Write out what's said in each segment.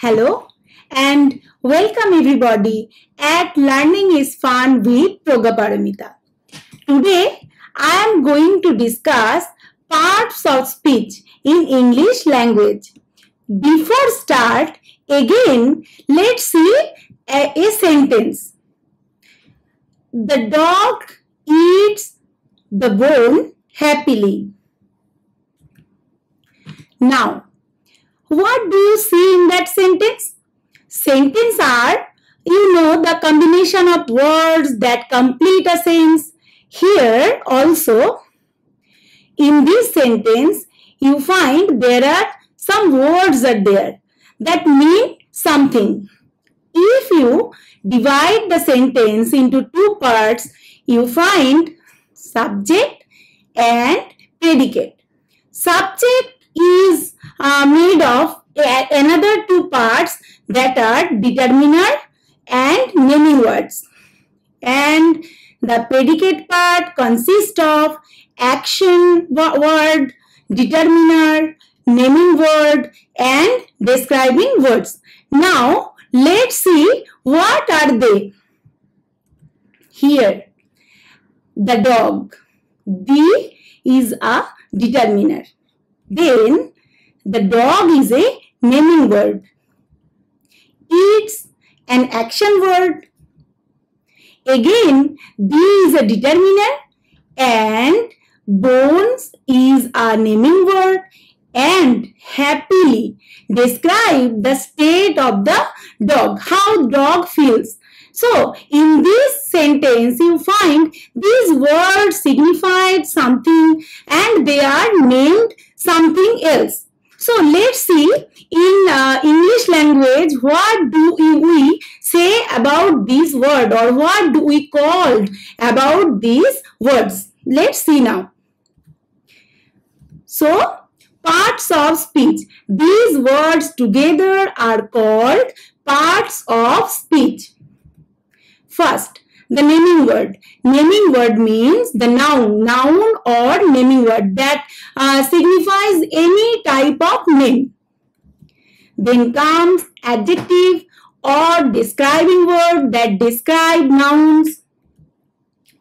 Hello and welcome everybody at Learning is Fun with Prajnaparamita. Today I am going to discuss parts of speech in English language. Before start again, let's see a sentence. The dog eats the bone happily. Now, what do you see in that sentence? Sentences are, you know, the combination of words that complete a sentence. Here also, in this sentence, you find there are some words are there that mean something. If you divide the sentence into two parts, you find subject and predicate. Subject is made of another two parts that are determiner and naming words, and the predicate part consists of action word, determiner, naming word and describing words. Now let's see what are they. Here the dog, the is a determiner. Then the dog is a naming word. Eats an action word. Again, the is a determiner and bones is a naming word, and happily describe the state of the dog, how dog feels. So in this sentence you find these words signified something and they are named something else. So let's see in English language what do we say about these words, or what do we call about these words. Let's see now. So parts of speech. These words together are called parts of speech. First, the naming word. Naming word means the noun or naming word that signifies any type of name. Then comes adjective or describing word that describe nouns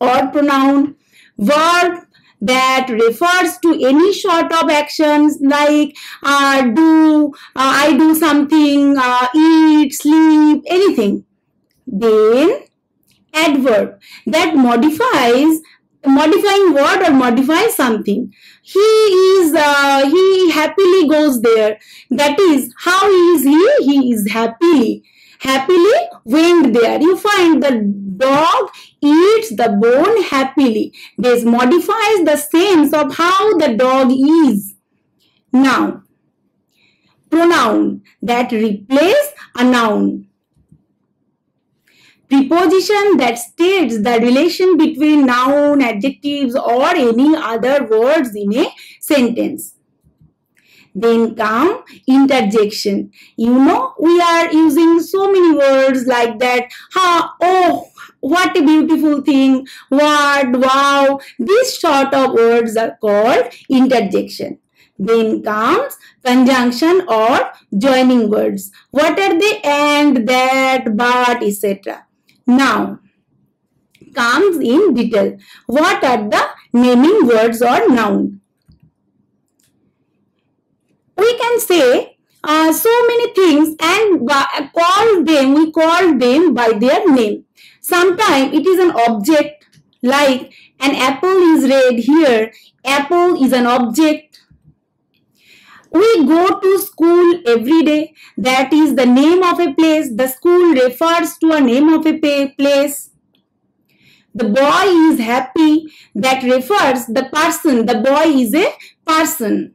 or pronoun. Verb that refers to any sort of actions like do, I do something, eat, sleep, anything. Then adverb that modifying word or modifies something. He happily goes there. That is, how is he? He is happily went there. You find the dog eats the bone happily. This modifies the sense of how the dog is. Now, pronoun that replaces a noun. Preposition that states the relation between noun, adjectives or any other words in a sentence. Then come interjection. You know, we are using so many words like that. Ha, oh, what a beautiful thing, what, wow. These sort of words are called interjection. Then comes conjunction or joining words. What are they? And, that, but, etc. Now comes in detail. What are the naming words or noun? We can say so many things and call them. We call them by their name. Sometimes it is an object, like an apple is red. Here, apple is an object. We go to school every day. That is the name of a place. The school refers to a name of a place. The boy is happy. That refers the person. The boy is a person.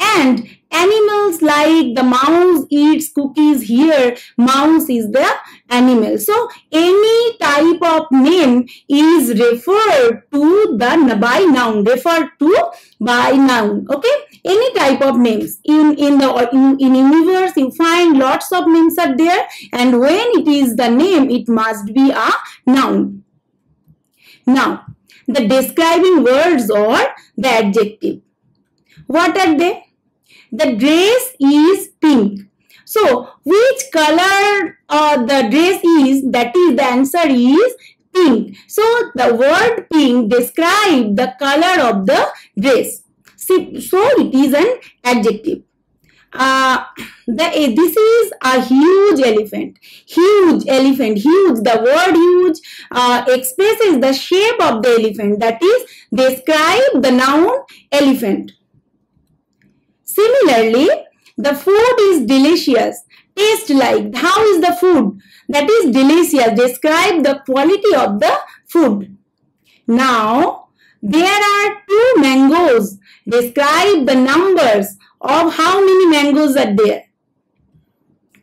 And animals, like the mouse eats cookies. Here, mouse is the animal. So any type of name is referred to by noun. Referred to by noun. Okay. Any type of names in universe you find lots of names are there, and when it is the name it must be a noun. Now the describing words or the adjective. What are they? The dress is pink. So which color the dress is? That is the answer is pink. So the word pink describes the color of the dress. So it is an adjective. This is a huge elephant. Huge elephant. Huge. The word huge expresses the shape of the elephant. That is, describe the noun elephant. Similarly, the food is delicious. Taste like. How is the food? That is delicious. Describe the quality of the food. Now, there are two mangoes. Describe the numbers of how many mangoes are there.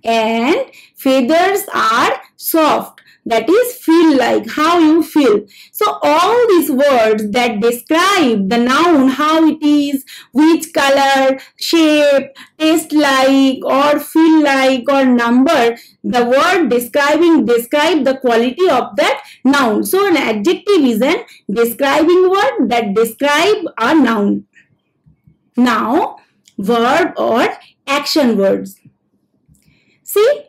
And feathers are soft. That is feel like. How you feel. So all these words that describe the noun, how it is, which color, shape, taste like, or feel like, or number, the word describing describe the quality of that noun. So an adjective is an describing word that describe a noun. Now, verb or action words. See,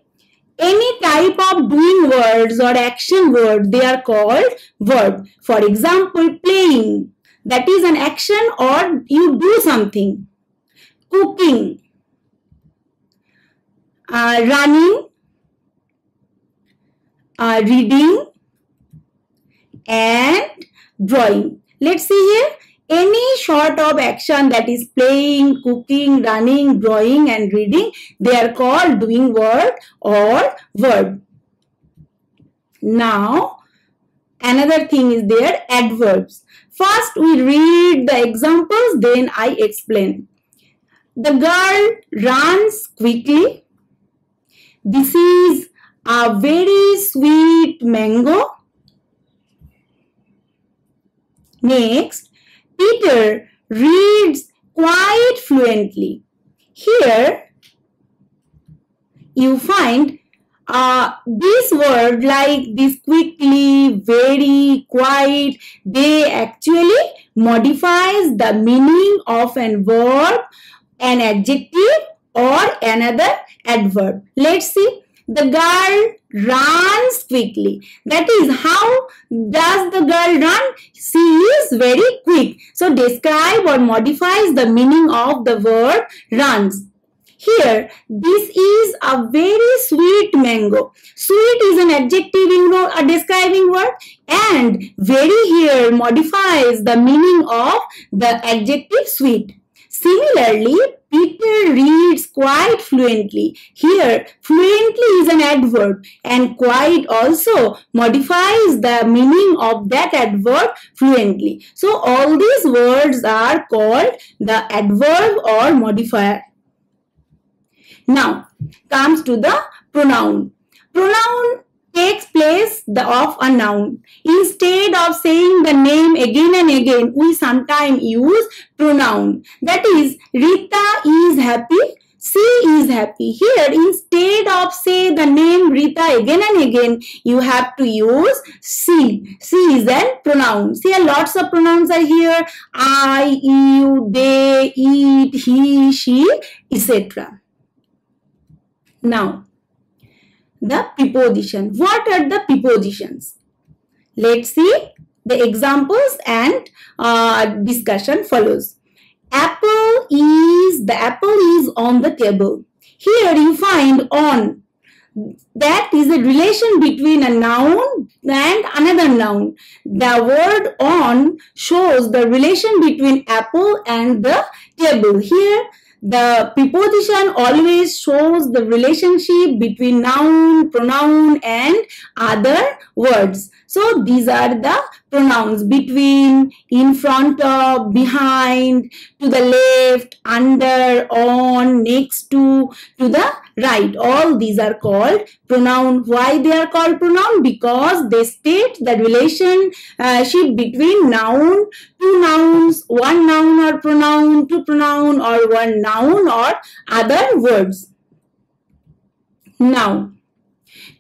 any type of doing words or action word, they are called verb. For example, playing, that is an action, or you do something. Cooking, running, reading, and drawing. Let's see here. Any sort of action, that is playing, cooking, running, drawing and reading, they are called doing word or verb. Now, another thing is there, adverbs. First we read the examples, then I explain. The girl runs quickly. This is a very sweet mango. Next, Peter reads quite fluently. Here you find this word like this quickly, very, quite, they actually modifies the meaning of an verb, an adjective or another adverb. Let's see. The girl runs quickly. That is, how does the girl run? She is very quick. So describe or modifies the meaning of the verb runs. Here, this is a very sweet mango. Sweet is an adjective, a describing word, and very here modifies the meaning of the adjective sweet. Similarly, Peter reads quite fluently. Here, fluently is an adverb, and quite also modifies the meaning of that adverb, fluently. So, all these words are called the adverb or modifier. Now, comes to the pronoun. Pronoun takes place of a noun. Instead of saying the name again and again, we sometimes use pronoun. That is, Rita is happy, she is happy. Here, instead of say the name Rita again and again, you have to use she. She is a pronoun. See, lots of pronouns are here. I, you, they, it, he, she, etc. Now, the preposition. What are the prepositions? Let's see. The examples and discussion follows. Apple is, the apple is on the table. Here you find on. That is a relation between a noun and another noun. The word on shows the relation between apple and the table. Here, the preposition always shows the relationship between noun, pronoun and other words. So these are the pronouns: between, in front of, behind, to the left, under, on, next to the right. All these are called pronoun. Why they are called pronoun? Because they state the relationship between noun, two nouns, one noun or pronoun, two pronoun or one noun or other words. Now,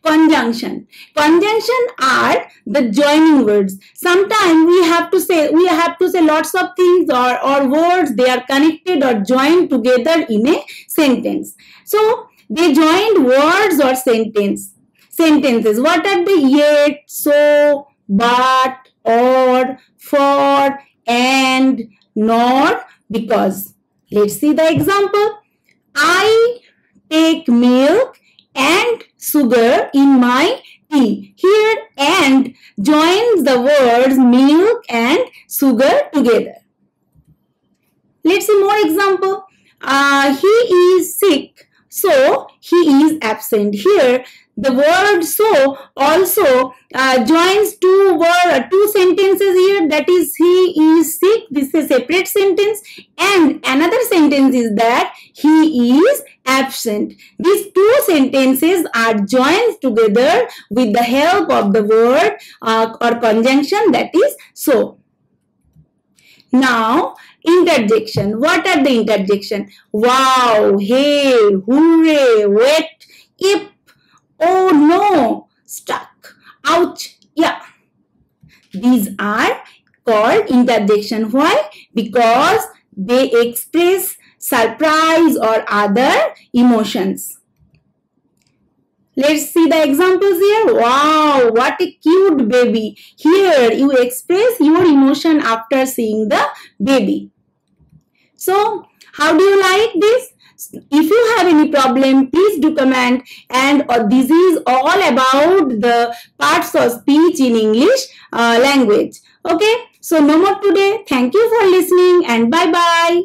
conjunction. Conjunction are the joining words. Sometimes we have to say lots of things or words. They are connected or joined together in a sentence. So They joined words or sentences. What are the yet, so, but, or, for, and, nor, because. Let's see the example. I take milk and sugar in my tea. Here and joins the words milk and sugar together. Let's see more example. He is sick, so he is absent. Here the word so also joins two sentences here. That is, he is sick. This is a separate sentence, and another sentence is that he is absent. These two sentences are joined together with the help of the word or conjunction, that is so. Now interjection. What are the interjection? Wow, hey, hooray, wet, yep, oh no, stuck, ouch, yeah. These are called interjection. Why? Because they express surprise or other emotions. Let's see the examples here. Wow, what a cute baby. Here you express your emotion after seeing the baby. So, how do you like this? If you have any problem, please do comment. And this is all about the parts of speech in English language. Okay, so no more today. Thank you for listening and bye-bye.